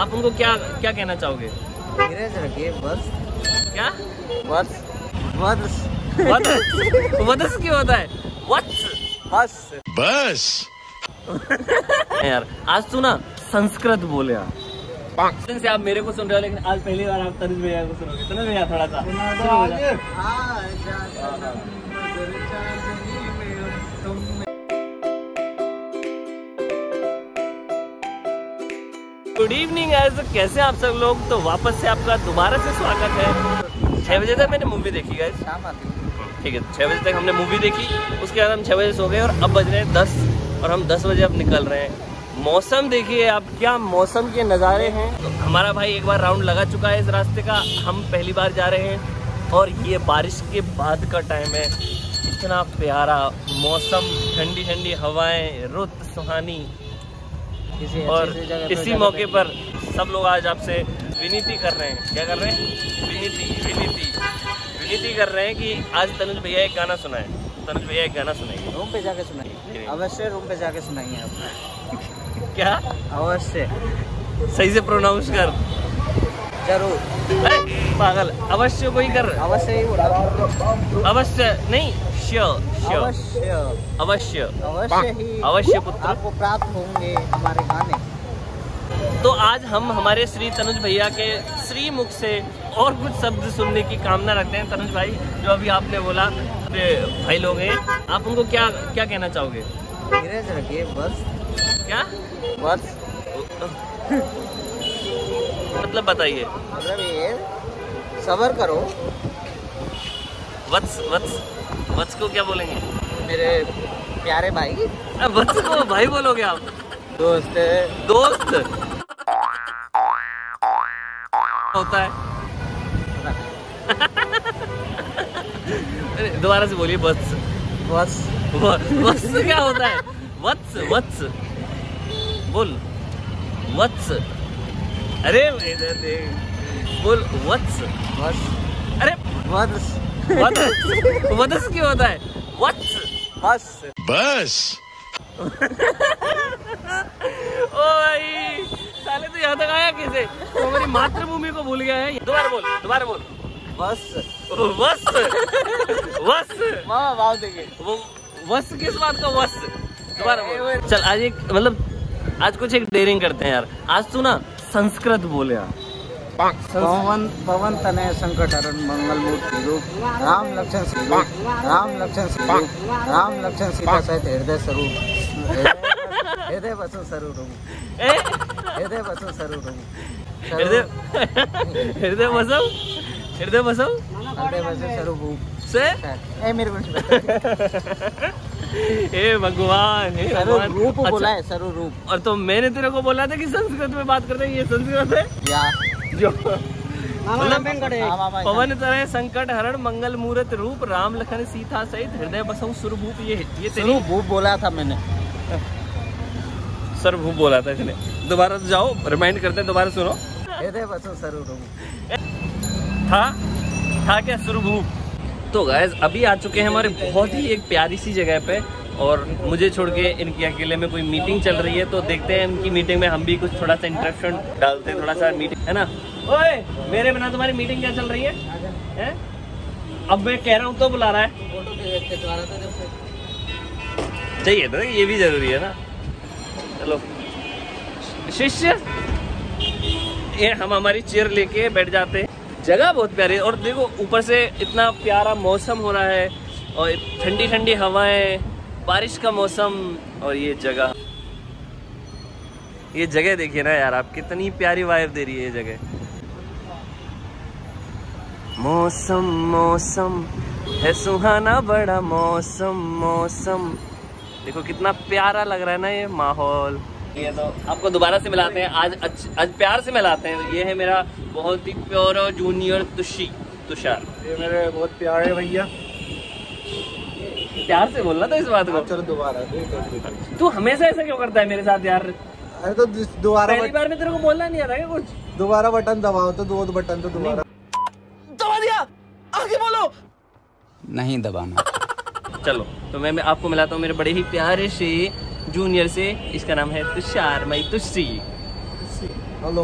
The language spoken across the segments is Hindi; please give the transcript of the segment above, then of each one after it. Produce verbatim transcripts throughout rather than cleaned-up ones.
आप उनको क्या क्या कहना चाहोगे? धीरज रखिए बस। क्या बस बस बस क्यों होता है? बस बस बस यार आज तू ना संस्कृत बोले से आप मेरे को सुन रहे हो, लेकिन आज पहली बार आप तनुज भैया को सुनोगे। तनुज भैया थोड़ा सा गुड इवनिंग गाइस, कैसे आप सब लोग? तो वापस से आपका दोबारा से स्वागत है। छह बजे तक मैंने मूवी देखी गाइस, ठीक है, छह बजे तक हमने मूवी देखी, उसके बाद हम छह बजे सो गए और अब बज रहे हैं दस और हम दस बजे अब निकल रहे हैं। मौसम देखिए आप, क्या मौसम के नज़ारे हैं। तो हमारा भाई एक बार राउंड लगा चुका है इस रास्ते का, हम पहली बार जा रहे हैं और ये बारिश के बाद का टाइम है। इतना प्यारा मौसम, ठंडी ठंडी हवाएं, रुत सुहानी। और इसी मौके पर सब लोग आज आपसे विनती कर रहे हैं, क्या कर रहे हैं? विनती विनती विनती कर रहे हैं कि आज तनुज भैया एक गाना सुनाए, तनुज भैया एक गाना सुनाइए। रूम पे जाके सुनाइए, अवश्य रूम पे जाके सुनाइए आप। क्या अवश्य? सही से प्रोनाउंस कर जरूर। पागल, अवश्य को ही कर, अवश्य ही बोला, अवश्य नहीं, श्योर श्योर, अवश्य अवश्य अवश्य ही अवश्य पुत्र आपको प्राप्त होंगे हमारे गाने। तो आज हम हमारे श्री तनुज भैया के श्री मुख से और कुछ शब्द सुनने की कामना रखते हैं। तनुज भाई, जो अभी आपने बोला भाई लोग हैं, आप उनको क्या क्या कहना चाहोगे? धीरज रखिए बस। क्या बस मतलब बताइए, मतलब ये सबर करो। वत्स वत्स वत्स को क्या बोलेंगे मेरे प्यारे भाई? वत्स को भाई बोलोगे आप? दोस्त दोस्त होता है। दोबारा से बोलिए। वत्स वत्स वत्स क्या होता है? वत्स वत्स बोल, वत्स। अरे बोल वत्स वत्स। अरे वत्स वत्स वत्स क्यों होता है? वत्स बस बस। ओ भाई साले, तो यहाँ तक आया कैसे? तो हमारी मातृभूमि को भूल गया है। दोबारा बोल, दोबारा बोल। बस बस बस। मामा भाव देंगे वो वस किस बात का वस? दोबारा बोल। चल आज एक मतलब आज कुछ एक डेयरिंग करते हैं यार। आज तू ना संस्कृत बोले यार। पवन पवन तनय संकट हरण मंगल मूर्ति रूप, राम लक्ष्मण सीरूप, राम लक्ष्मण सीरूप, राम लक्ष्मण सीता सहित हृदय स्वरूप, हृदय वसु स्वरूप, हृदय वसु स्वरूप, हृदय हृदय वसु हृदय वसु हृदय वसु स्वरूप से। ए मेरे को हे भगवान, हे भगवान। रूप अच्छा, बोला है सरू रूप। और तो मैंने तेरे को बोला था कि संस्कृत में बात करते हैं, ये संस्कृत है या जो पवन तरह संकट हरण मंगल मूर्त रूप, राम लखन सीता सहित हृदय बसऊ सुरभूप। ये ये तेरी भूप बोला था मैंने, सर्वभूप बोला था इसने। दोबारा जाओ, रिमाइंड करते हैं, दोबारा सुनो। हृदय बसऊ सरू रूप था था क्या? सुरभूप। तो गाइस अभी आ चुके हैं हमारे बहुत ही एक प्यारी सी जगह पे और मुझे छोड़ के इनकी अकेले में कोई मीटिंग चल रही है। तो देखते हैं इनकी मीटिंग में हम भी कुछ थोड़ा सा इंटरेक्शन डालते हैं, थोड़ा सा मीटिंग है ना। ओए मेरे बिना तुम्हारी मीटिंग क्या चल रही है, है? अब मैं कह रहा हूँ तो बुला रहा है, चाहिए था ये भी जरूरी है ना। चलो शिष्य, ये हम हमारी चेयर लेके बैठ जाते हैं। जगह बहुत प्यारी है और देखो ऊपर से इतना प्यारा मौसम हो रहा है और ठंडी ठंडी हवाएं, बारिश का मौसम। और ये जगह, ये जगह देखिए ना यार आप, कितनी प्यारी वाइब दे रही है ये जगह। मौसम मौसम है सुहाना बड़ा, मौसम मौसम। देखो कितना प्यारा लग रहा है ना ये माहौल। ये तो आपको दोबारा से मिलाते हैं, आज अच्छ, आज प्यार से मिलाते हैं। ये है मेरा बहुत ही प्यारा जूनियर तुषी तुषार, ये मेरे बहुत प्यारे भैया। प्यार से बोलना था इस बात को। चलो दोबारा, तू हमेशा ऐसा क्यों करता है मेरे साथ यार? अरे तो दोबारा, पहली बार में तेरे को बोलना नहीं आ रहा है कुछ? दोबारा बटन दबाओ तो दो बटन तो दोबारा दबा दिया, आगे बोलो। नहीं दबाना। चलो तो मैं मैं आपको मिलाता हूँ मेरे बड़े ही प्यारे से जूनियर से, इसका नाम है तुषार। मई तुषी। हेलो।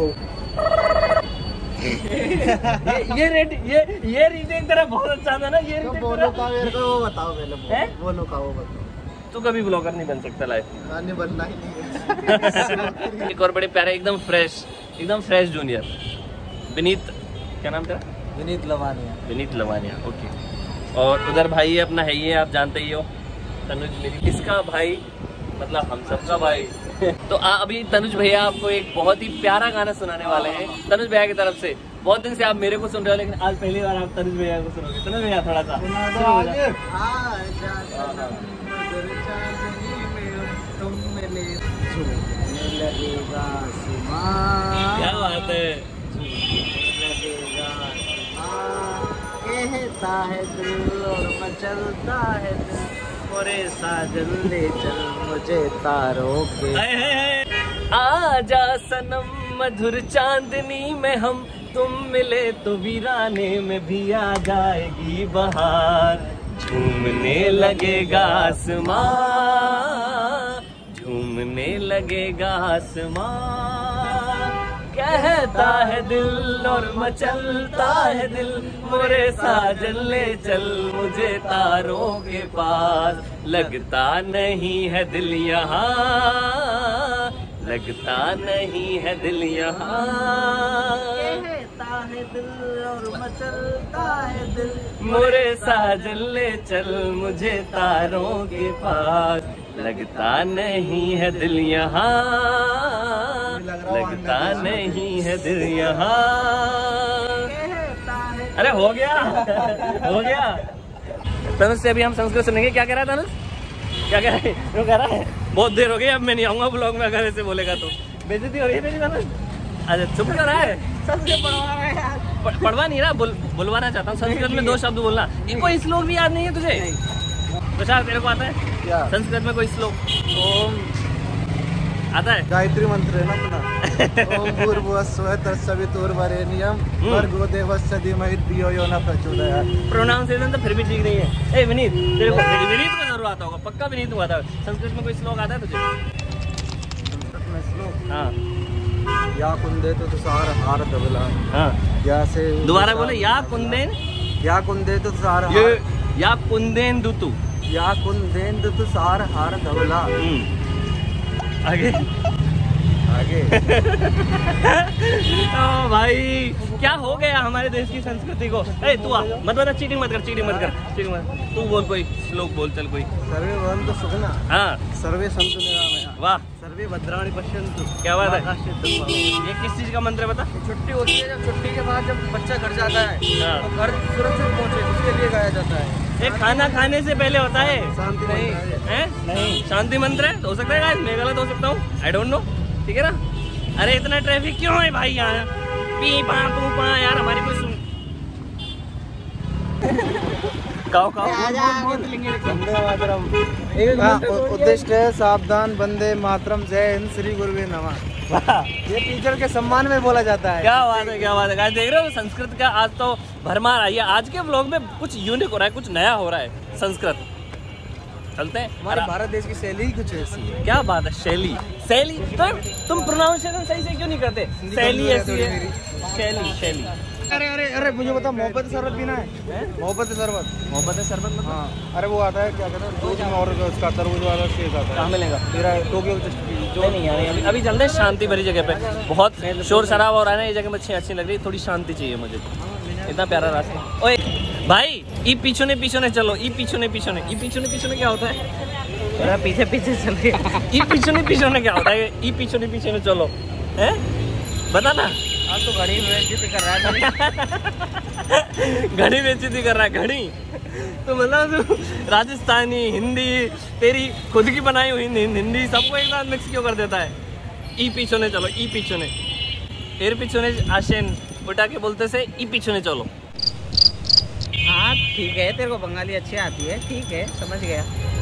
ये रेट ये ये रीजन तेरा बहुत अच्छा था ना। ये तो बोलो का मेरे को बताओ पहले, बोलो का वो बताओ। तू कभी ब्लॉगर नहीं बन सकता लाइफ में। मैंने बनना ही नहीं है। एक और बड़े प्यारे एकदम फ्रेश एकदम फ्रेश जूनियर विनीत, क्या नाम तेरा? विनीत लवानिया। विनीत लवानिया, ओके। और उधर भाई है अपना, है ये आप जानते ही हो तनुज, मेरी इसका भाई मतलब हम सब का भाई। तो आ, अभी तनुज भैया आपको एक बहुत ही प्यारा गाना सुनाने वाले हैं तनुज भैया की तरफ से। बहुत दिन से आप मेरे को सुन रहे हो लेकिन आज पहली बार आप तनुज भैया को सुनोगे। तनुज भैया थोड़ा सा क्या बात है, कहता है दिल और मचलता है दिल, मोरे साजन ले चल मुझे तारों के। आजा सनम मधुर चांदनी में हम तुम मिले तो वीराने में भी आ जाएगी बहार। झूमने लगेगा आसमां, झूमने लगेगा आसमां, कहता है दिल और मचलता है दिल, मोरे साजन ले चल मुझे तारों के पास। लगता नहीं है दिल यहाँ, लगता नहीं है दिल यहाँ, कहता है दिल और मचलता है दिल, मोरे साजन ले चल मुझे तारों के पास। लगता नहीं है दिल यहाँ, लगता नहीं है दिल यहाँ। अरे हो गया हो गया। तनुज से अभी हम संस्कृत सुनेंगे। क्या कह रहा है तनुज, क्या कह रहा है? वो कह रहा है बहुत देर हो गई, अब मैं नहीं आऊंगा ब्लॉग में अगर ऐसे बोलेगा तो। बेइज्जती हो रही है मेरी तनुज। अरे चुप कर रहा है, संस्कृत पढ़वा पढ़वा नहीं रहा, बुल, बुलवाना चाहता हूँ संस्कृत में दो शब्द बोलना। कोई श्लोक भी याद नहीं है तुझे तुषार? तेरे को आता है संस्कृत में कोई श्लोक? आता है गायत्री मंत्र है ना अपना। ओम भूर्भुवः तत्सवितुर्वरेण्यं भर्गो देवस्य धीमहि धियो यो न प्रचोदयात्। प्रोनाउंसिएशन तो फिर भी ठीक नहीं है। ए विनीत, तेरे को विनीत को जरूर आता होगा, पक्का विनीत को आता है। संस्कृत में कोई श्लोक आता है तुझे? संस्कृत में श्लोक, हां, या कुंदे तो तुषार हार धवला। हां, या से दोबारा बोले, या कुंदेन, या कुंदे तो तुषार, या कुंदेन दुतु, या कुंदेन तो तुषार हार धवला। आगे आगे। ओ भाई क्या हो गया हमारे देश की संस्कृति को। अरे तू आ, मत बता, चीटिंग मत कर, चीटिंग मत कर, चीटिंग मत। तू बोल कोई श्लोक, बोल चल कोई। सर्वे भवन्तु सुखिनः, हाँ, सर्वे सन्तु निरामयाः, वाह, सर्वे भद्राणि पश्यन्तु। क्या बात है। ये किस चीज का मंत्र है बता? छुट्टी होती है, जब छुट्टी के बाद जब बच्चा घर जाता है तो घर सुरक्षित पहुँचे उसके लिए गाया जाता है। ये खाना खाने से पहले होता है। शांति नहीं है, नहीं शांति मंत्र है। हो सकता है गाइस मैं गलत हो सकता हूँ, आई डोंट नो, ठीक है ना। अरे इतना ट्रैफिक क्यों है भाई यहाँ, पी पा पू पा यार, हमारी कोई सुन। काओ काओ बंदे मातरम, उद्दिष्ट है सावधान बंदे मातरम, जय हिंद, श्री गुरुवे नमः। ये टीचर के सम्मान में बोला जाता है। क्या बात है, क्या बात है। देख रहे हो संस्कृत का आज तो भरमार आई है। आज के व्लॉग में कुछ यूनिक हो रहा है, कुछ नया हो रहा है। संस्कृत चलते हैं, हमारे भारत देश की शैली ही कुछ ऐसी है। क्या बात है, शैली शैली। तो तुम प्रोनाउंसिएशन सही से क्यों नहीं करते? शैली ऐसी है, शैली शैली। अरे अरे अरे मुझे बता, मोहब्बत शरबत पीना है। मोहब्बत शरबत, मोहब्बत शरबत मतलब? हाँ, अरे वो आता है क्या कहते हैं दूध और उसका तरबूज वाला शेक आता है। कहाँ मिलेगा तेरा? टोक्यो जो नहीं यार, अभी अभी चलते हैं शांति भरी जगह पे। बहुत शोर शराब हो रहा है ना, ये जगह मुझे अच्छी लग रही है, थोड़ी शांति चाहिए मुझे। इतना प्यारा रास्ता। ओए भाई ये पीछे पीछे चलो, ये पीछे पीछे ये पीछे पीछे क्या होता है? पीछे पीछे चले, ये पीछे पीछे क्या होता है? ये पीछे पीछे चलो है, बता ना। आज तो घड़ी बेइज्जती कर रहा है, घड़ी बेइज्जती कर रहा है घड़ी। तो मतलब राजस्थानी, हिंदी, तेरी खुद की बनाई हुई हिंदी, सबको एक साथ मिक्स क्यों कर देता है? ई पीछे चलो, ई पीछे तेरे पीछे आशन उठा के बोलते से ई पीछे चलो। हाँ ठीक है, तेरे को बंगाली अच्छी आती है, ठीक है, समझ गया।